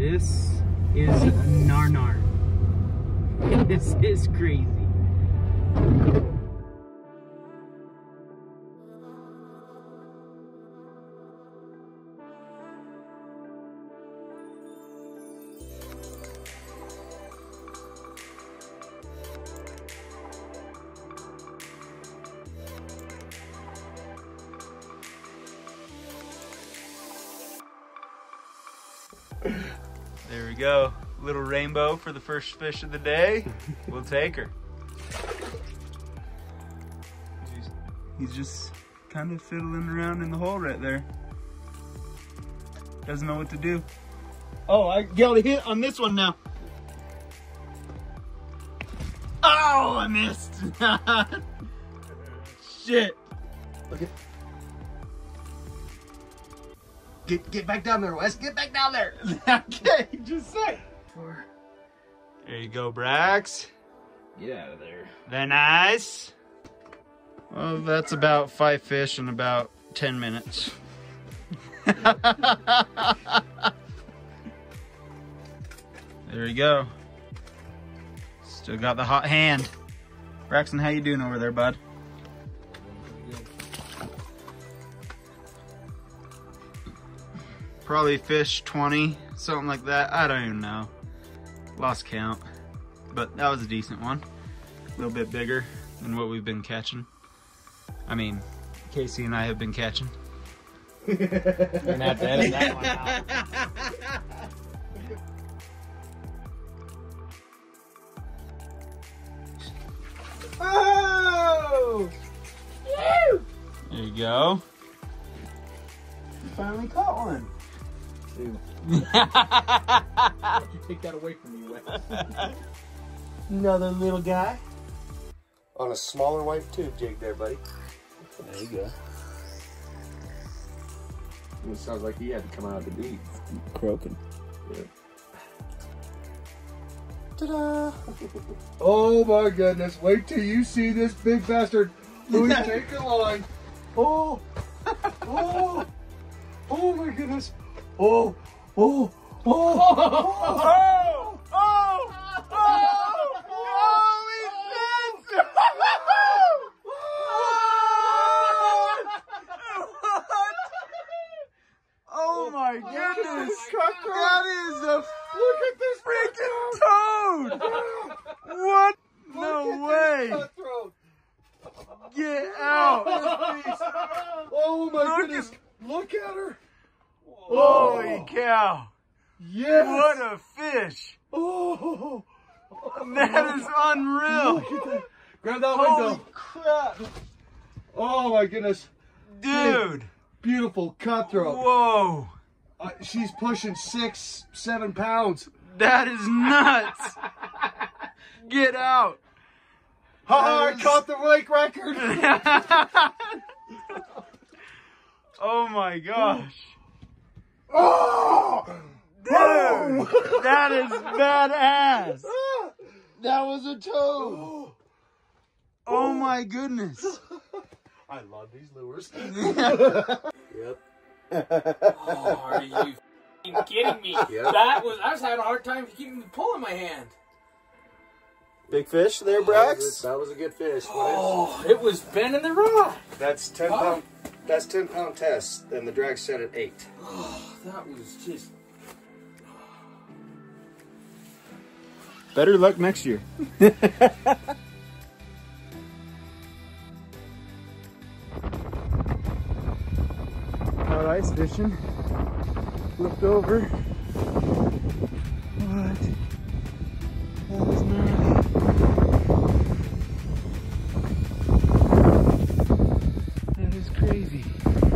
This is Narnar. This is crazy. There we go. Little rainbow for the first fish of the day. We'll take her. He's just kind of fiddling around in the hole right there. Doesn't know what to do. Oh, I got a hit on this one now. Oh, I missed. Shit. Look at. Get back down there, Wes. Get back down there. Okay, just say. There you go, Brax. Get out of there. Very nice. Well, that's about 5 fish in about 10 minutes. There you go. Still got the hot hand. Braxton, how you doing over there, bud? Probably fished 20, something like that. I don't even know. Lost count. But that was a decent one. A little bit bigger than what we've been catching. I mean, Casey and I have been catching. You're going to have to edit that one out. Oh! Woo! There you go. You finally caught one. Take that away from you, Wes. Another little guy. On a smaller white tube jig there, buddy. There you go. It sounds like he had to come out of the deep. Croaking. Yeah. Ta-da! Oh my goodness, wait till you see this big bastard. Louis, take the line. Oh! Oh! Oh my goodness. Oh, oh, oh, oh, oh, oh, oh, holy shit! Oh my goodness, that is a, look at this freaking toad! What? No way! Get out! Oh my goodness, look at her! Holy cow! Yes! What a fish! Oh! That is unreal! That. Grab that window! Holy crap! Oh my goodness! Dude! Hey, beautiful cutthroat! Whoa! She's pushing 6-7 pounds! That is nuts! Get out! Haha, I caught the lake record! Oh my gosh! Oh, dude, that is badass. That was a toad. Oh my goodness. I love these lures. Yep. Oh, are you f***ing kidding me? Yep. I was having a hard time keeping the pole in my hand. Big fish there, Brax. That was a good fish. Oh, it was bending the rod. That's 10 pound. That's 10-pound test, and the drag set at 8. Oh, that was just... Better luck next year. Out ice fishing. Looked over. What? That was gnarly. Crazy.